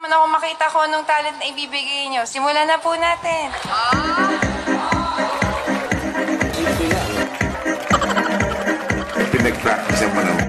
Naman ako makita ko anong talent na ibibigay nyo. Simulan na po natin. Pinag-practice ang manang.